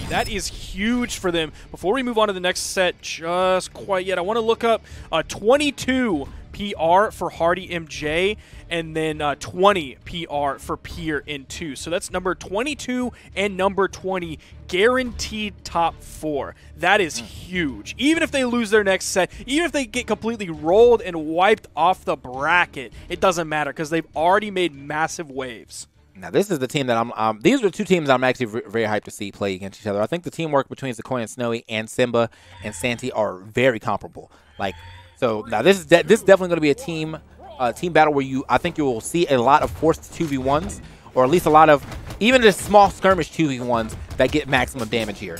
40. That is huge for them. Before we move on to the next set just quite yet, I want to look up 22 PR for Hardy MJ, and then 20 PR for Pier in 2. So that's number 22 and number 20 guaranteed top 4. That is huge. Even if they lose their next set, even if they get completely rolled and wiped off the bracket, it doesn't matter because they've already made massive waves. Now, this is the team that I'm these are two teams I'm actually very hyped to see play against each other. I think the teamwork between Zacoi and Snowy and Simba and Santy are very comparable. Like, so now this is definitely going to be a team battle where I think you will see a lot of forced 2v1s, or at least a lot of even just small skirmish 2v1s that get maximum damage here.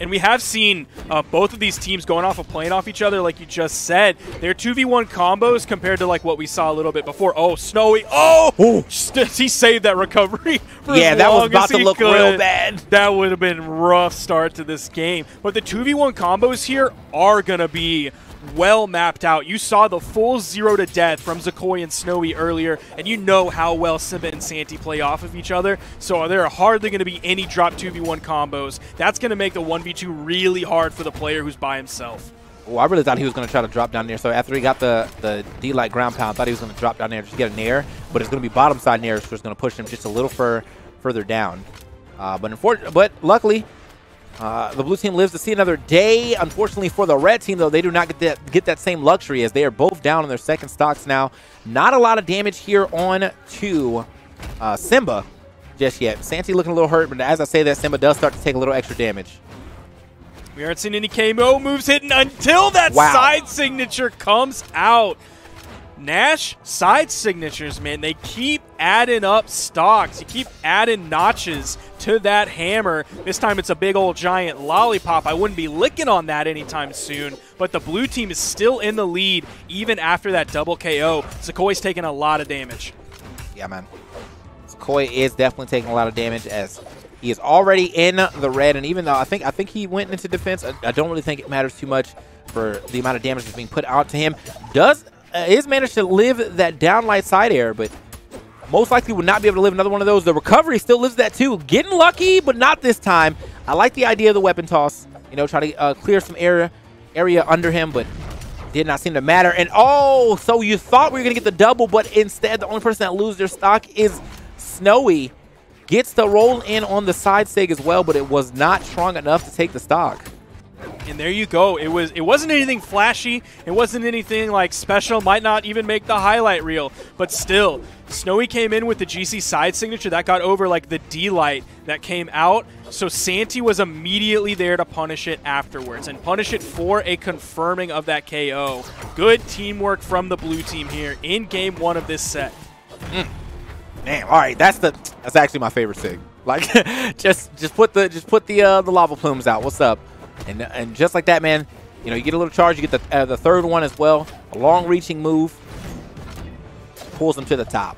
And we have seen both of these teams going off of playing off each other, like you just said. Their 2v1 combos compared to like what we saw a little bit before. Oh, Snowy. Oh! He saved that recovery. Yeah, that was about to look real bad. That would have been a rough start to this game. But the 2v1 combos here are going to be well mapped out. You saw the full zero to death from Zacoi and Snowy earlier, and you know how well Simba and Santy play off of each other, so there are hardly going to be any drop 2v1 combos. That's going to make the 1v2 really hard for the player who's by himself. Oh, I really thought he was going to try to drop down there. So after he got the D-Light ground pound, I thought he was going to drop down there and just get a nair, but it's going to be bottom side nair, so it's going to push him just a little further down. But luckily, the blue team lives to see another day. Unfortunately for the red team, though, they do not get that same luxury, as they are both down on their second stocks now. Not a lot of damage here on to Simba just yet. Santy looking a little hurt, but as I say that, Simba does start to take a little extra damage. We aren't seeing any KO moves hidden until that side signature comes out. Gnash side signatures, man, they keep adding up stocks. You keep adding notches to that hammer. This time it's a big old giant lollipop. I wouldn't be licking on that anytime soon, but the blue team is still in the lead even after that double KO. Zacoi's taking a lot of damage. Yeah, man. Zacoi is definitely taking a lot of damage, as he is already in the red, and even though I think he went into defense, I don't really think it matters too much for the amount of damage that's being put out to him. Is managed to live that downlight side air, but most likely would not be able to live another one of those. The recovery still lives that too. Getting lucky, but not this time. I like the idea of the weapon toss. You know, try to clear some area under him, but did not seem to matter. And oh, so you thought we were going to get the double, but instead the only person that loses their stock is Snowy. Gets the roll in on the side sig as well, but it was not strong enough to take the stock. And there you go. It wasn't anything flashy. It wasn't anything like special. Might not even make the highlight reel. But still, Snowy came in with the GC side signature. That got over like the D-Light that came out. So Santy was immediately there to punish it afterwards, and punish it for a confirming of that KO. Good teamwork from the blue team here in game one of this set. Damn. All right, that's actually my favorite sig. Like, just put the lava plumes out. What's up? And just like that, man, you know, you get a little charge, you get the third one as well. A long-reaching move pulls them to the top.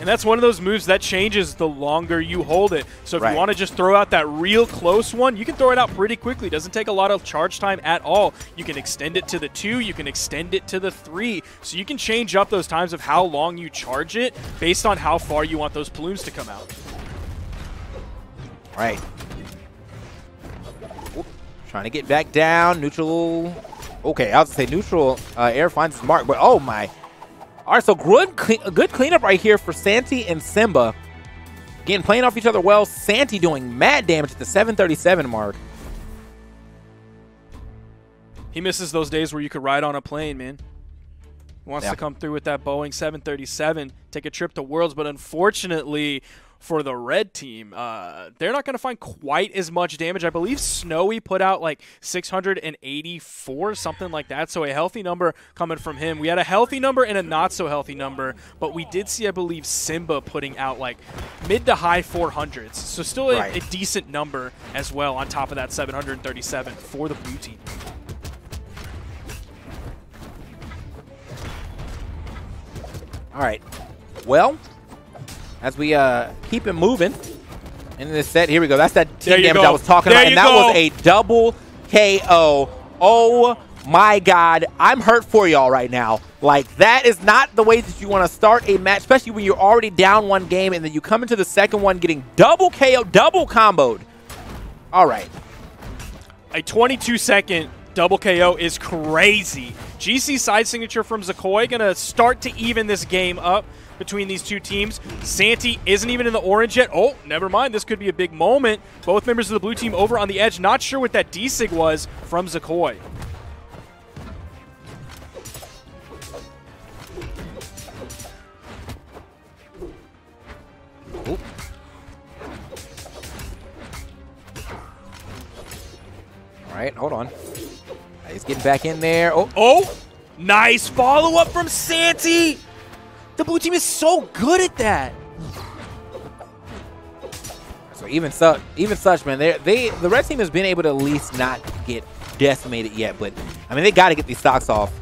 And that's one of those moves that changes the longer you hold it. So if you want to just throw out that real close one, you can throw it out pretty quickly. It doesn't take a lot of charge time at all. You can extend it to the 2. You can extend it to the 3. So you can change up those times of how long you charge it based on how far you want those plumes to come out. Right. Trying to get back down. Neutral. Okay, I was going to say neutral air finds his mark, but oh my. All right, so good cleanup right here for Santy and Simba. Again, playing off each other well. Santy doing mad damage at the 737 mark. He misses those days where you could ride on a plane, man. He wants to come through with that Boeing 737, take a trip to Worlds, but unfortunately for the red team, they're not going to find quite as much damage. I believe Snowy put out like 684, something like that, so a healthy number coming from him. We had a healthy number and a not-so-healthy number, but we did see, I believe, Simba putting out like mid to high 400s, so still a decent number as well on top of that 737 for the blue team. All right, well, as we keep it moving in this set, here we go. That's that team damage I was talking about, and that was a double KO. Oh my God, I'm hurt for y'all right now. Like, that is not the way that you want to start a match, especially when you're already down one game and then you come into the second one getting double KO, double comboed. All right. A 22-second double KO is crazy. GC side signature from Zacoi going to start to even this game up between these two teams. Santy isn't even in the orange yet. Oh, never mind. This could be a big moment. Both members of the blue team over on the edge. Not sure what that desig was from Zacoi. Oh. All right, hold on. He's getting back in there. Oh, oh, nice follow-up from Santy. The blue team is so good at that. So even such, man, the red team has been able to at least not get decimated yet. But I mean, they got to get these stocks off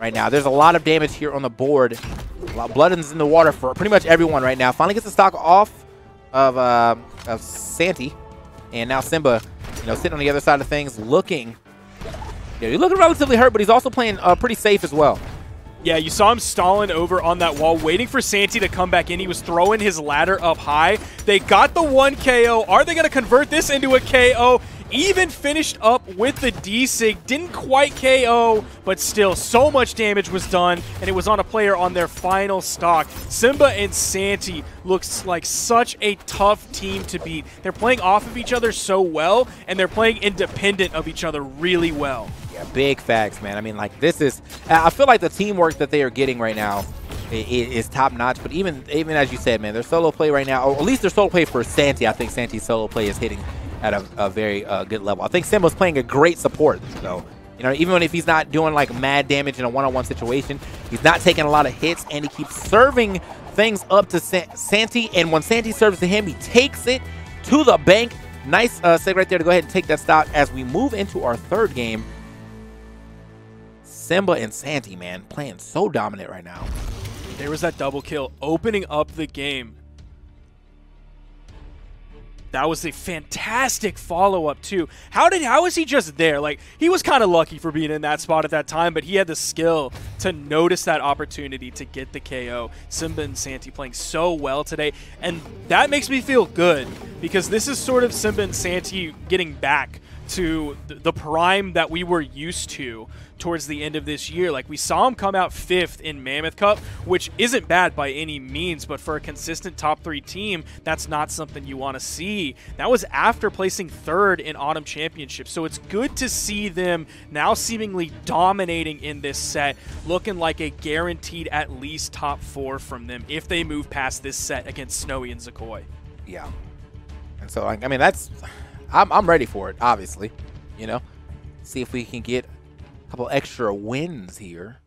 right now. There's a lot of damage here on the board. A lot of blood is in the water for pretty much everyone right now. Finally gets the stock off of Santy, and now Simba, you know, sitting on the other side of things, looking. Yeah, he's looking relatively hurt, but he's also playing pretty safe as well. Yeah, you saw him stalling over on that wall, waiting for Santy to come back in. He was throwing his ladder up high. They got the one KO. Are they going to convert this into a KO? Even finished up with the desig. Didn't quite KO, but still so much damage was done, and it was on a player on their final stock. Simba and Santy looks like such a tough team to beat. They're playing off of each other so well, and they're playing independent of each other really well. Yeah, big facts, man. I mean, like, this is... I feel like the teamwork that they are getting right now is top-notch, but even as you said, man, their solo play right now, or at least their solo play for Santy, I think Santy's solo play is hitting at a very good level. I think Simba's playing a great support, though. You know, even if he's not doing like mad damage in a one-on-one situation, he's not taking a lot of hits, and he keeps serving things up to Santy. And when Santy serves to him, he takes it to the bank. Nice seg right there to go ahead and take that stop as we move into our third game. Simba and Santy, man, playing so dominant right now. There was that double kill opening up the game. That was a fantastic follow-up, too. How is he just there? Like, he was kind of lucky for being in that spot at that time, but he had the skill to notice that opportunity to get the KO. Simba and Santy playing so well today, and that makes me feel good because this is sort of Simba and Santy getting back to the prime that we were used to towards the end of this year. Like, we saw him come out 5th in Mammoth Cup, which isn't bad by any means, but for a consistent top 3 team, that's not something you want to see. That was after placing 3rd in Autumn Championships, so it's good to see them now seemingly dominating in this set, looking like a guaranteed at least top 4 from them if they move past this set against Snowy and Zacoi. Yeah. And so, I mean, that's... I'm ready for it, obviously, you know. See if we can get a couple extra wins here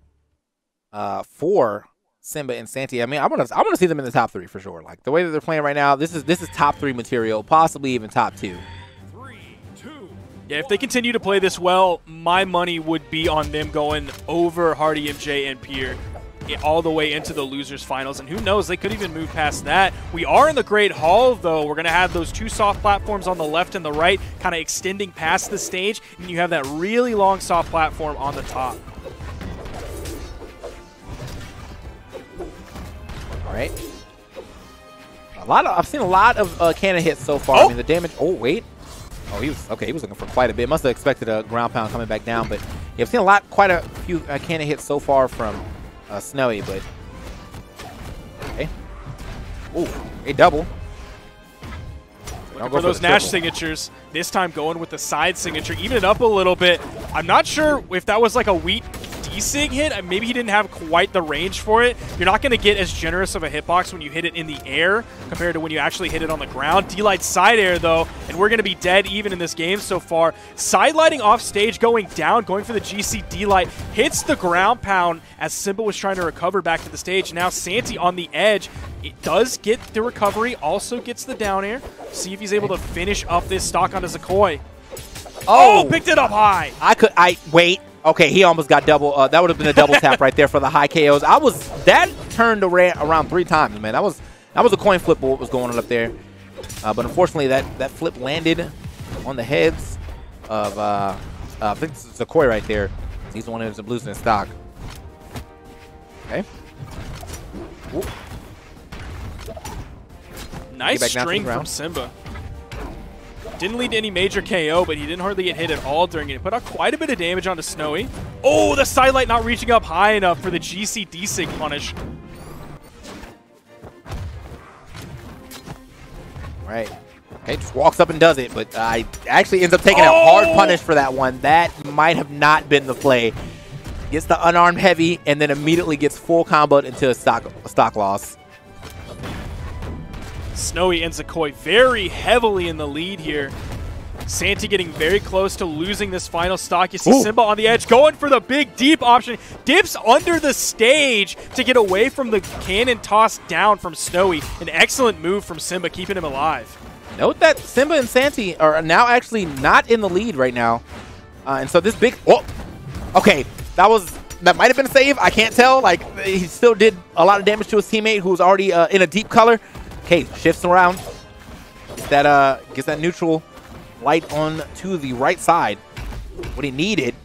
for Simba and Santy. I mean, I want to see them in the top 3 for sure. Like, the way that they're playing right now, this is top 3 material, possibly even top 2. Yeah, if they continue to play this well, my money would be on them going over Hardy, MJ, and Pier all the way into the losers finals, and who knows, they could even move past that. We are in the Great Hall, though. We're going to have those two soft platforms on the left and the right kind of extending past the stage, and you have that really long soft platform on the top. All right, I've seen a lot of cannon hits so far. Oh. I mean, the damage. Oh, wait. Oh, he was okay. He was looking for quite a bit. Must have expected a ground pound coming back down, but yeah, I've seen quite a few cannon hits so far from Snowy, but okay. Ooh, a double. Looking for those Gnash signatures. This time going with the side signature, even it up a little bit. I'm not sure if that was like a wheat desig hit. Maybe he didn't have quite the range for it. You're not going to get as generous of a hitbox when you hit it in the air compared to when you actually hit it on the ground. D-Light side air, though, and we're going to be dead even in this game so far. Sidelighting off stage, going down, going for the GC D-Light. Hits the ground pound as Simba was trying to recover back to the stage. Now Santy on the edge. It does get the recovery, also gets the down air. See if he's able to finish up this stock onto Zacoi. Oh, picked it up high. Wait. Okay, he almost got double. That would have been a double tap right there for the high KOs. That turned around 3 times, man. That was a coin flip. What was going on up there? But unfortunately, that flip landed on the heads of I think Zacoi right there. He's the one who's losing his stock. Okay. Ooh. Nice string from Simba. Didn't lead to any major KO, but he didn't hardly get hit at all during it. Put out quite a bit of damage onto Snowy. Oh, the sidelight not reaching up high enough for the GC desync punish. Right. Okay, just walks up and does it, but actually ends up taking a hard punish for that one. That might have not been the play. Gets the unarmed heavy and then immediately gets full comboed into a stock loss. Snowy and Zacoi very heavily in the lead here. Santy getting very close to losing this final stock. You see Simba on the edge going for the big deep option. Dips under the stage to get away from the cannon toss down from Snowy. An excellent move from Simba, keeping him alive. Note that Simba and Santy are now actually not in the lead right now. And so this big... Oh! Okay, that might have been a save. I can't tell. Like, he still did a lot of damage to his teammate who's already in a deep color. Okay, shifts around. Gets that neutral light on to the right side. What he needed.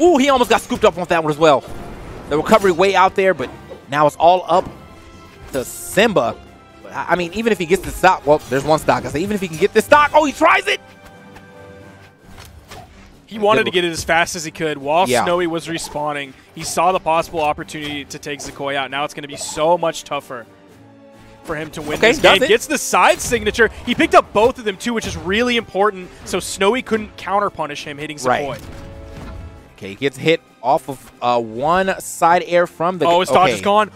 Ooh, he almost got scooped up on that one as well. The recovery way out there, but now it's all up to Simba. I mean, even if he gets the stock, well, there's one stock. I say, even if he can get this stock, oh, he tries it. He wanted to get it as fast as he could while Snowy was respawning. He saw the possible opportunity to take Zacoi out. Now it's going to be so much tougher for him to win this game. Gets the side signature. He picked up both of them, too, which is really important, so Snowy couldn't counter-punish him hitting Zacoi. Right. Okay, he gets hit off of one side air from the... Oh, his dodge is gone.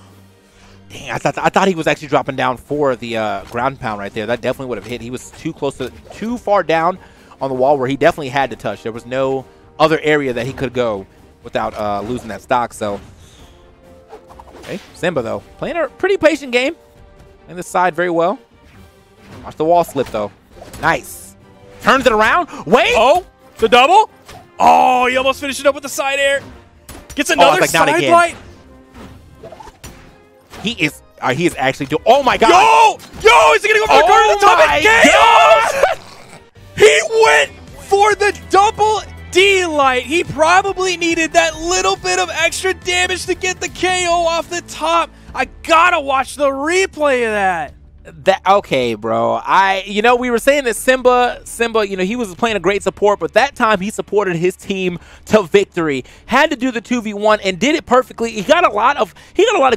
Dang, I thought he was actually dropping down for the ground pound right there. That definitely would have hit. He was too far down on the wall where he definitely had to touch. There was no other area that he could go without losing that stock. So, okay, Simba though playing a pretty patient game, and this side very well. Watch the wall slip though. Nice, turns it around. Wait, oh, the double. Oh, he almost finished it up with the side air. Gets another side light. He is actually doing. Oh my god. Yo, is he gonna go for the guard on the top and KO? He went for the double D light. He probably needed that little bit of extra damage to get the KO off the top. I gotta watch the replay of that. Okay, bro. You know, we were saying that Simba, you know, he was playing a great support, but that time he supported his team to victory. Had to do the 2v1 and did it perfectly. He got a lot of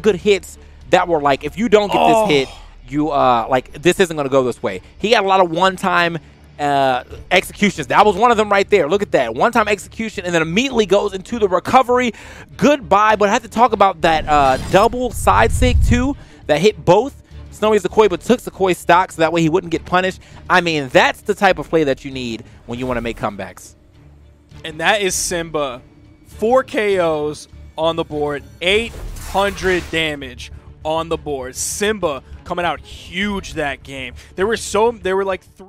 good hits that were like, if you don't get this hit, you like this isn't gonna go this way. He got a lot of one-time executions. That was one of them right there. Look at that. One-time execution and then immediately goes into the recovery. Goodbye. But I have to talk about that double side sig too that hit both Snowy's Zacoi, but took Zacoi's stock so that way he wouldn't get punished. I mean, that's the type of play that you need when you want to make comebacks. And that is Simba. 4 KOs on the board. 800 damage on the board. Simba coming out huge that game. There were like three